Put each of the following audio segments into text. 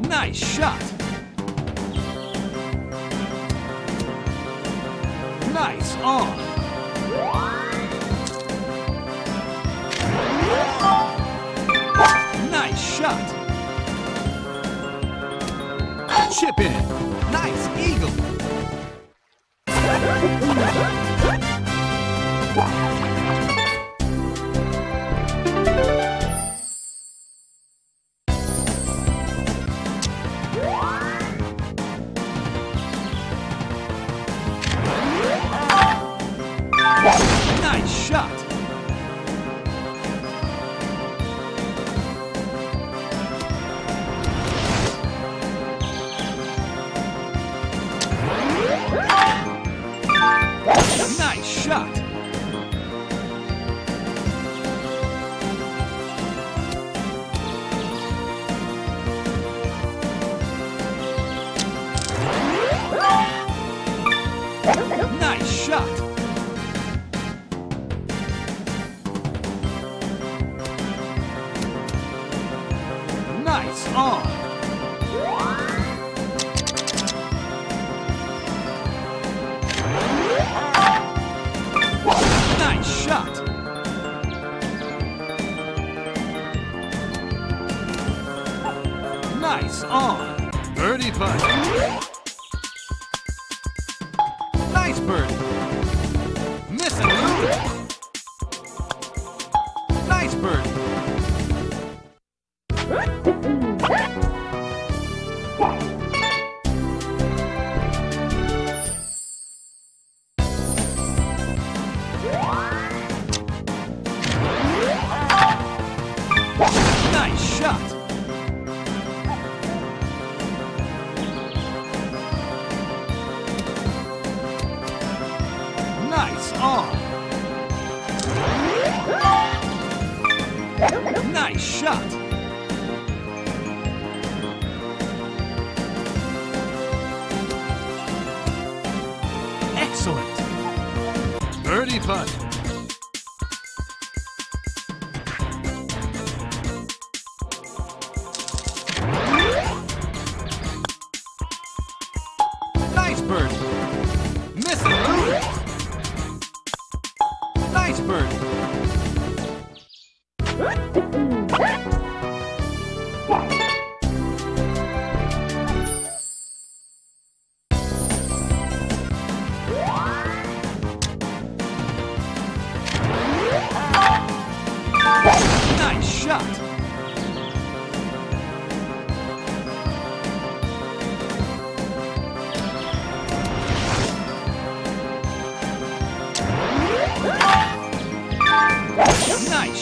Nice shot. Nice on. Nice shot. Chip in. Nice eagle. Nice shot. Nice shot. Nice shot. Nice on. Nice shot. Nice on. Birdie putt. Nice birdie. Missing Louis. Nice birdie. Nice shot. Nice on. Nice shot. Excellent. Birdie putt. Nice birdie. Missing Louis. Nice birdie. Nice shot. Nice shot. Nice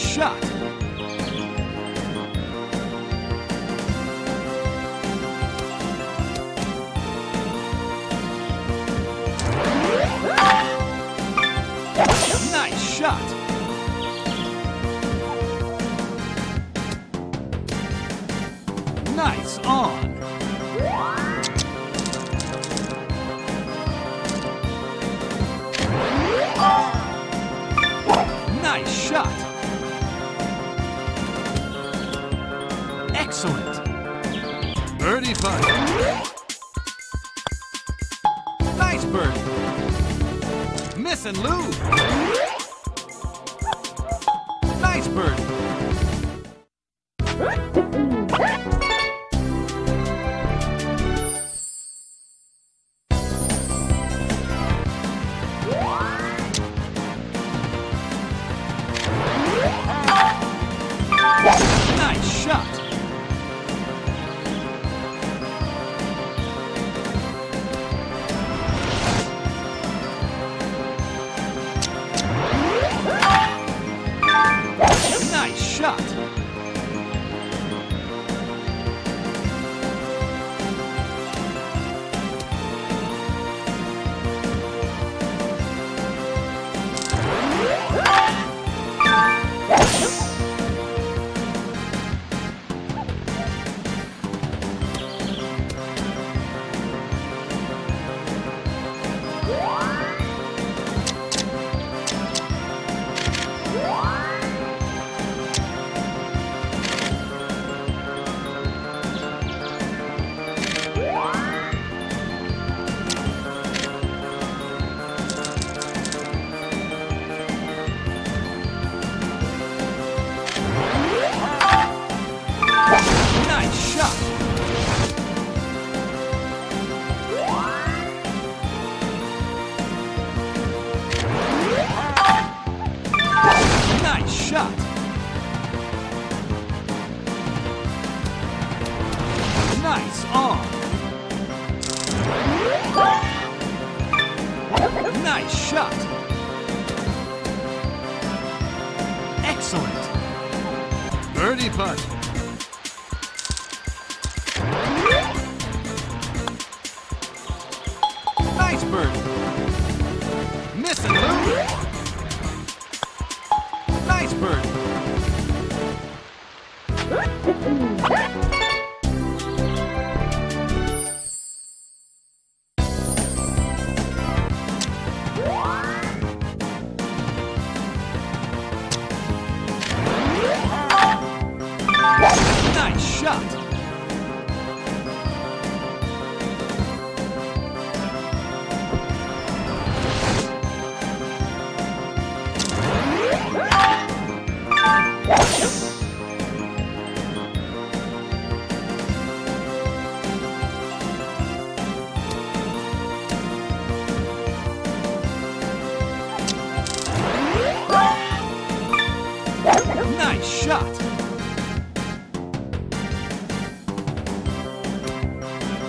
shot. Nice on. Nice shot. Excellent. Birdie putt. Nice birdie. Missing Lou. Nice birdie. Nice shot. Nice shot. shot. Excellent. Birdie putt. Nice birdie. Miss and loop. Nice birdie. Nice shot. Nice shot.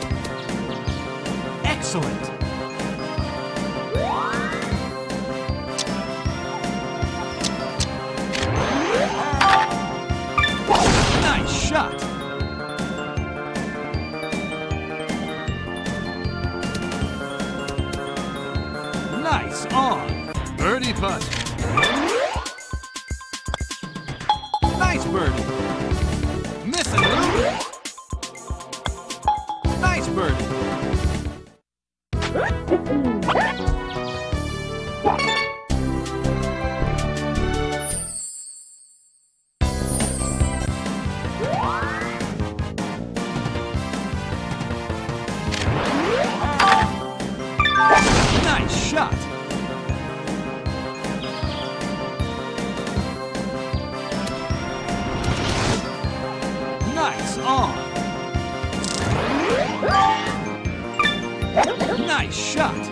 Excellent. Nice shot.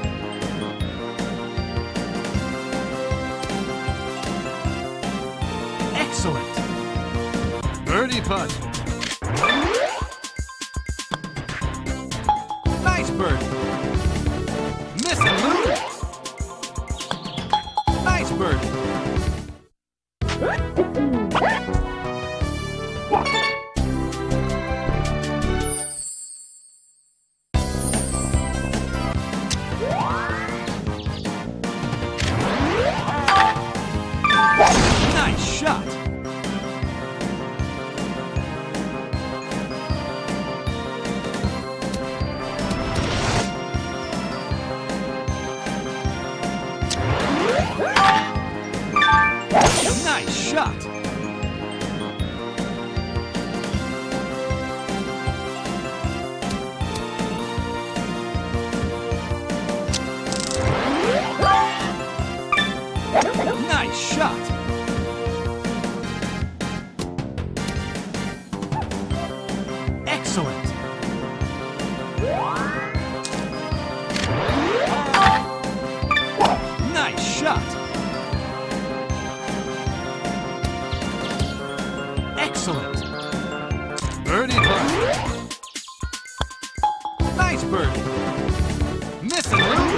Nice on. Birdie putt. Nice birdie. Miss and loop. Nice birdie. Nice shot. Nice on. Nice shot. Excellent. Birdie putt. Nice birdie. Miss and loop. Nice birdie. Nice shot. Nice shot. Nice shot. Excellent. Nice shot. Excellent. Birdie putt. Nice birdie. Miss and loop.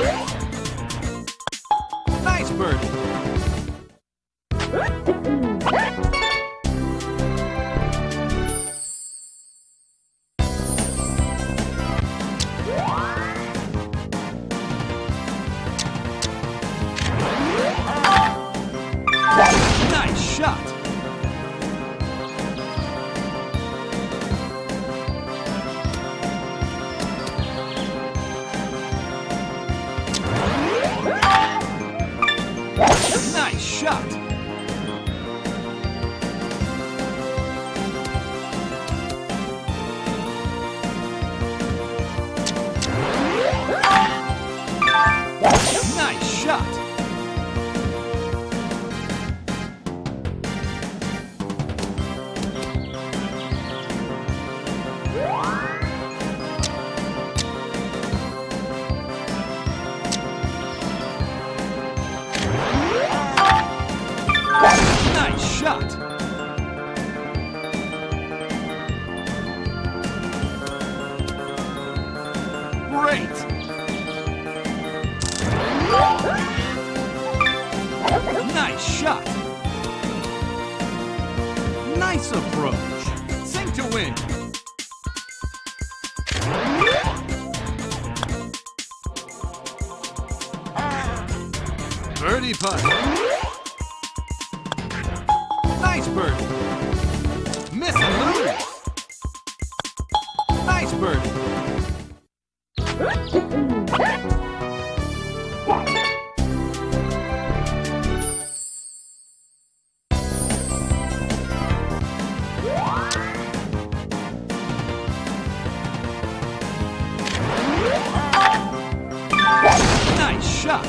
Nice birdie. Nice shot. shot. Nice approach. Sink to win. Birdie putt. Nice birdie. Miss and lose. Nice birdie. Shot.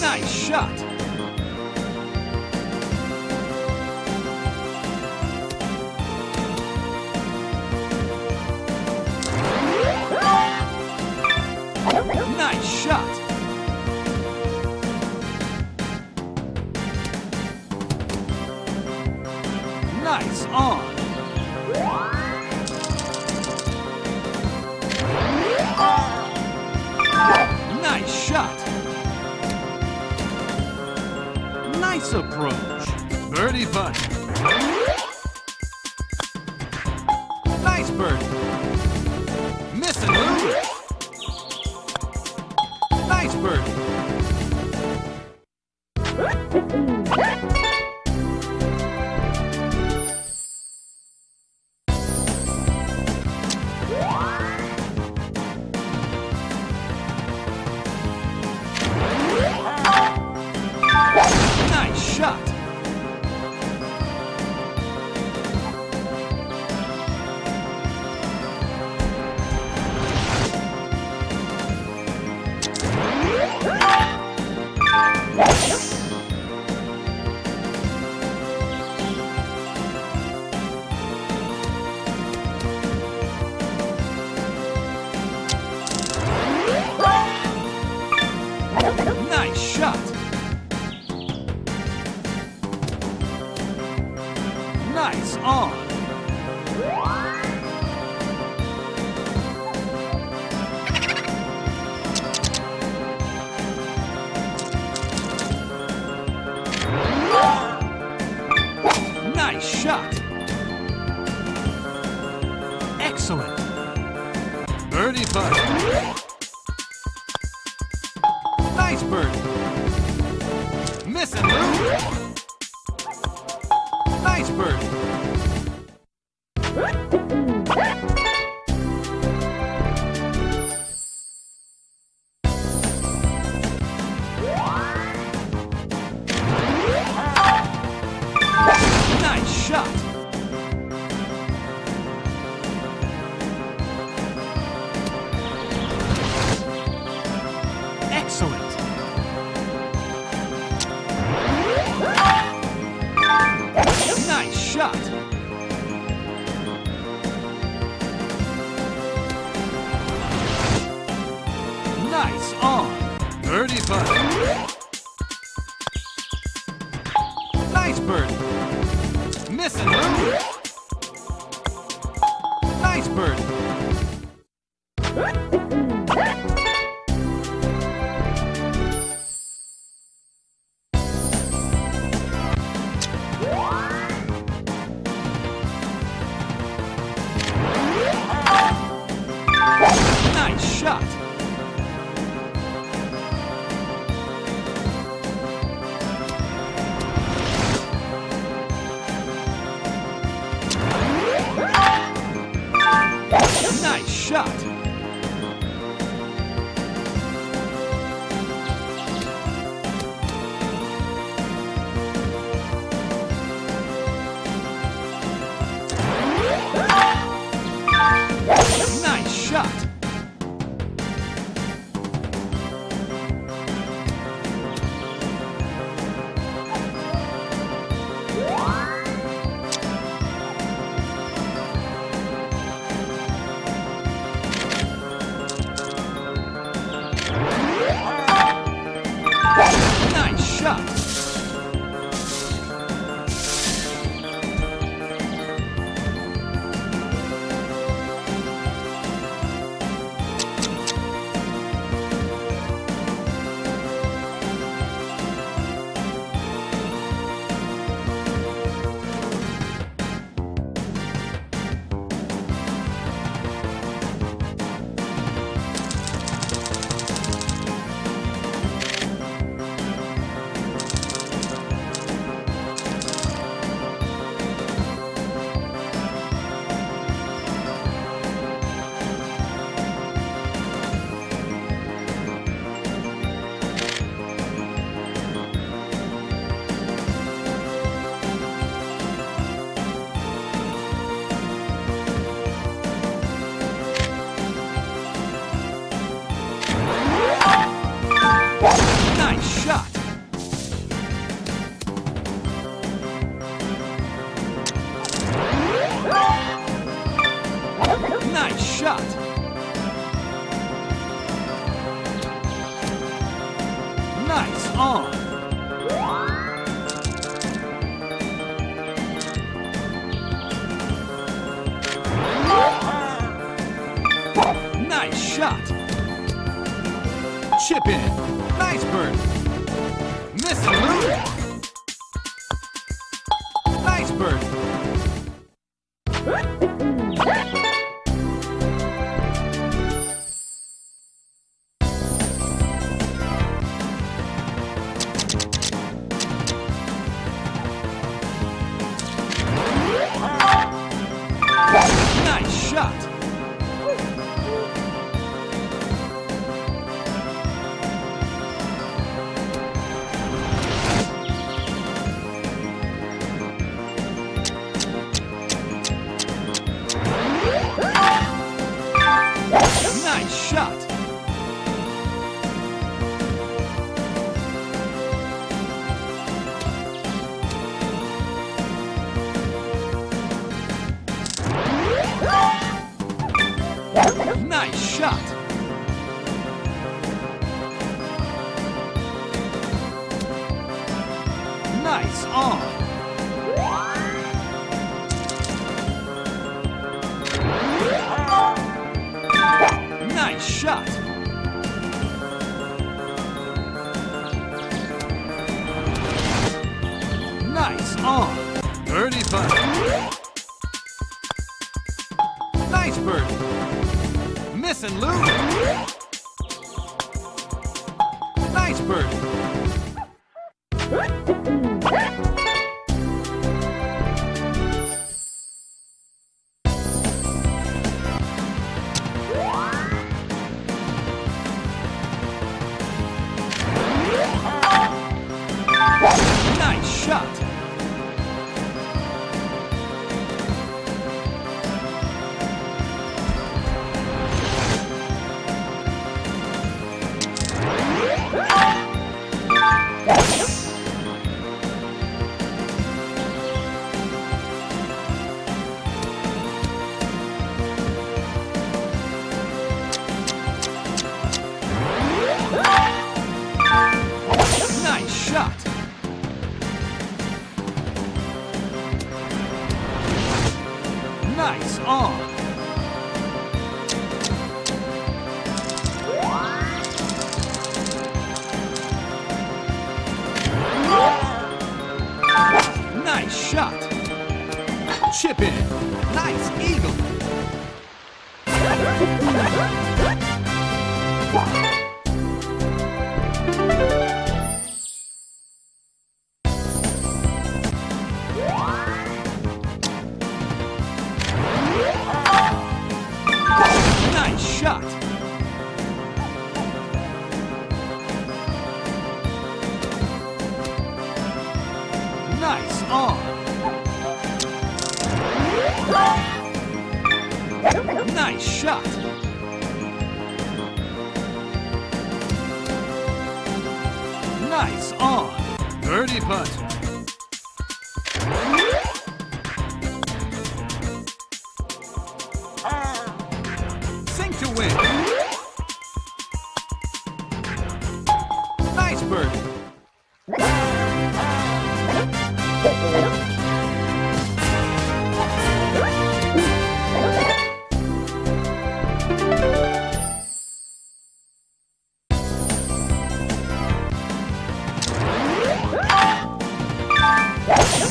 Nice shot. Nice shot. Nice on. Nice shot. Nice approach. Birdie putt. Nice birdie. Miss and lose. Nice birdie. Shot. Nice shot. Nice on. Nice shot. Excellent. Birdie putt. Nice birdie. Miss and lose. Nice birdie. Nice shot. Excellent. Nice shot. Nice on. Birdie putt. Nice birdie. Miss and lose. Nice birdie. Nice shot. Nice shot. Nice shot. shot. Nice on. Nice shot. Chip in. Nice birdie. Miss a loop. Nice birdie. Nice shot. Nice shot. Nice shot. Nice on. Nice shot. Nice on. Birdie putt. Nice birdie. Miss and lose. Nice birdie. Nice shot. Nice on. Nice shot. Chip in. Nice eagle. Shot. Nice on. Nice shot. Nice on. Birdie putt. To win. Nice birdie.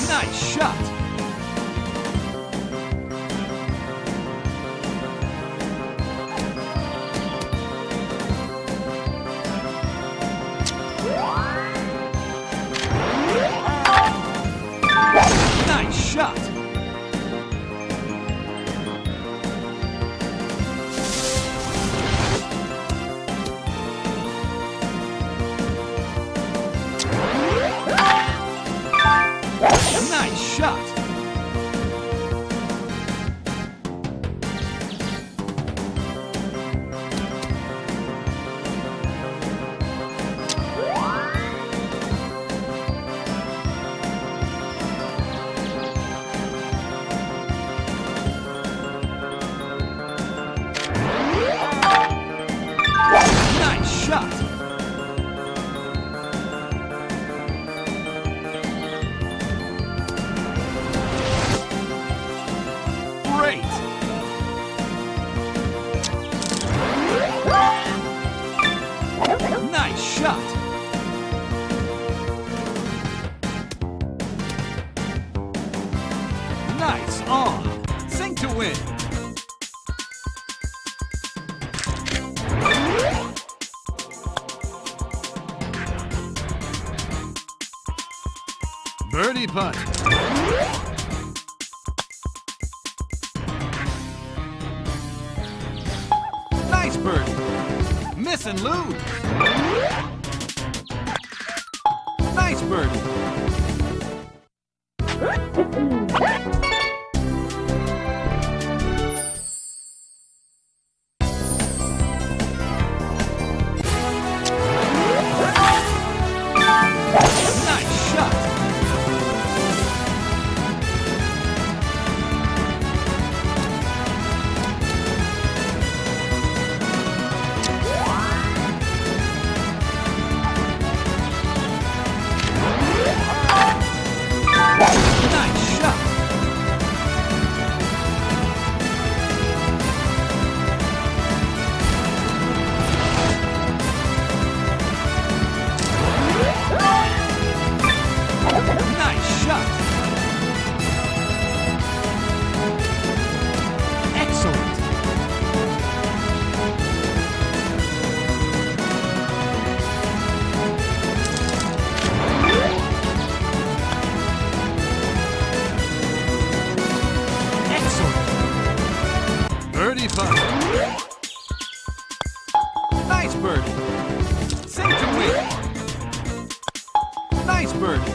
Nice shot. Shot. Nice shot. birdie putt. Nice birdie. Miss and lose. Nice birdie. Nice birdie. Sink to win. Nice birdie.